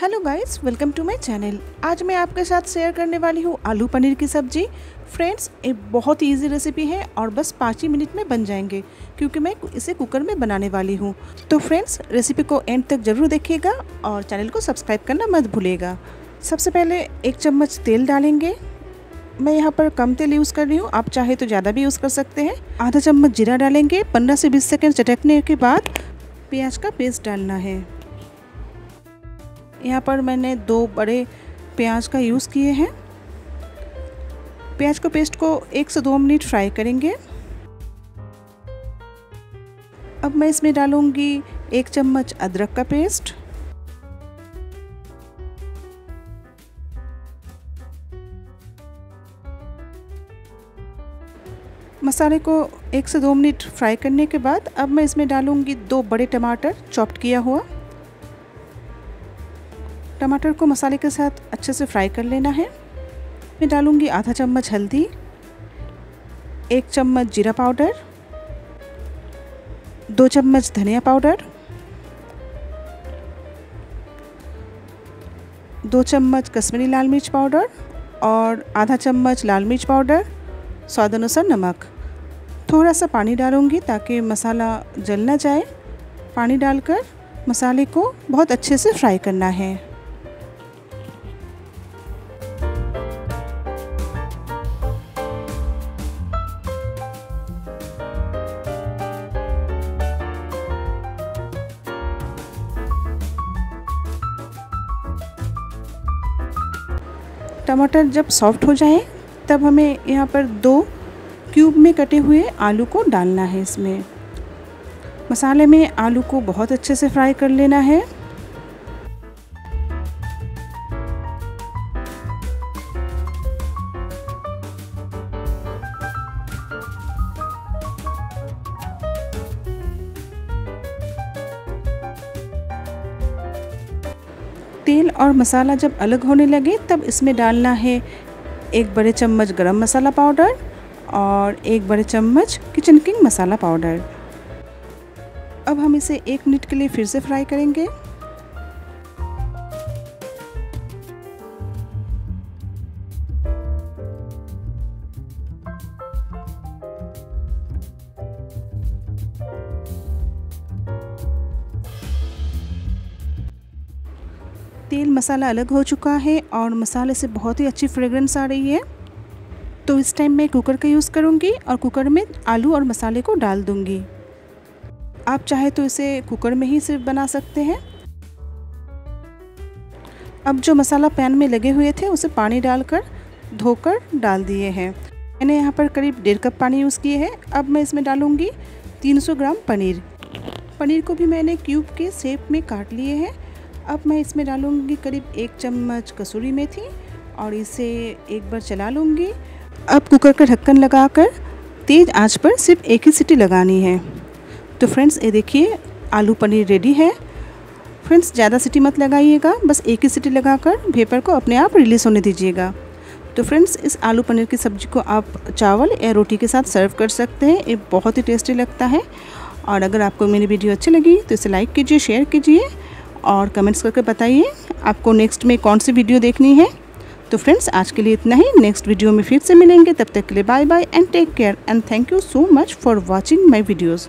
Hello guys, welcome to my channel. आज मैं आपके साथ शेयर करने वाली हूँ आलू पनीर की सब्ज़ी। फ्रेंड्स, ये बहुत ही ईजी रेसिपी है और बस 5 ही मिनट में बन जाएंगे, क्योंकि मैं इसे कुकर में बनाने वाली हूँ। तो फ्रेंड्स, रेसिपी को एंड तक ज़रूर देखिएगा और चैनल को सब्सक्राइब करना मत भूलिएगा। सबसे पहले 1 चम्मच तेल डालेंगे। मैं यहाँ पर कम तेल यूज़ कर रही हूँ, आप चाहे तो ज़्यादा भी यूज़ कर सकते हैं। आधा चम्मच जीरा डालेंगे। 15 से 20 सेकेंड चटकने के बाद प्याज का पेस्ट डालना है। यहाँ पर मैंने 2 बड़े प्याज का यूज़ किए हैं। प्याज को पेस्ट को 1 से 2 मिनट फ्राई करेंगे। अब मैं इसमें डालूंगी 1 चम्मच अदरक का पेस्ट। मसाले को 1 से 2 मिनट फ्राई करने के बाद अब मैं इसमें डालूंगी 2 बड़े टमाटर चॉप्ड किया हुआ। टमाटर को मसाले के साथ अच्छे से फ्राई कर लेना है। मैं डालूंगी आधा चम्मच हल्दी, 1 चम्मच जीरा पाउडर, 2 चम्मच धनिया पाउडर, 2 चम्मच कश्मीरी लाल मिर्च पाउडर और आधा चम्मच लाल मिर्च पाउडर, स्वाद अनुसार नमक। थोड़ा सा पानी डालूंगी ताकि मसाला जल ना जाए। पानी डालकर मसाले को बहुत अच्छे से फ्राई करना है। टमाटर जब सॉफ्ट हो जाए तब हमें यहाँ पर 2 क्यूब में कटे हुए आलू को डालना है। इसमें मसाले में आलू को बहुत अच्छे से फ्राई कर लेना है। तेल और मसाला जब अलग होने लगे तब इसमें डालना है 1 बड़े चम्मच गरम मसाला पाउडर और 1 बड़े चम्मच किचन किंग मसाला पाउडर। अब हम इसे 1 मिनट के लिए फिर से फ्राई करेंगे। तेल मसाला अलग हो चुका है और मसाले से बहुत ही अच्छी फ्रेग्रेंस आ रही है। तो इस टाइम मैं कुकर का यूज़ करूंगी और कुकर में आलू और मसाले को डाल दूंगी। आप चाहे तो इसे कुकर में ही सिर्फ बना सकते हैं। अब जो मसाला पैन में लगे हुए थे उसे पानी डालकर धोकर डाल दिए हैं। मैंने यहाँ पर करीब 1.5 कप पानी यूज़ किए हैं। अब मैं इसमें डालूँगी 300 ग्राम पनीर। पनीर को भी मैंने क्यूब के शेप में काट लिए हैं। अब मैं इसमें डालूंगी करीब 1 चम्मच कसूरी मेथी और इसे एक बार चला लूँगी। अब कुकर का ढक्कन लगाकर तेज़ आंच पर सिर्फ 1 ही सीटी लगानी है। तो फ्रेंड्स, ये देखिए आलू पनीर रेडी है। फ्रेंड्स, ज़्यादा सीटी मत लगाइएगा, बस 1 ही सीटी लगाकर वेपर को अपने आप रिलीज़ होने दीजिएगा। तो फ्रेंड्स, इस आलू पनीर की सब्ज़ी को आप चावल या रोटी के साथ सर्व कर सकते हैं। ये बहुत ही टेस्टी लगता है। और अगर आपको मेरी वीडियो अच्छी लगी तो इसे लाइक कीजिए, शेयर कीजिए और कमेंट्स करके बताइए आपको नेक्स्ट में कौन सी वीडियो देखनी है। तो फ्रेंड्स, आज के लिए इतना ही। नेक्स्ट वीडियो में फिर से मिलेंगे। तब तक के लिए bye bye and take care and thank you so much for watching my videos.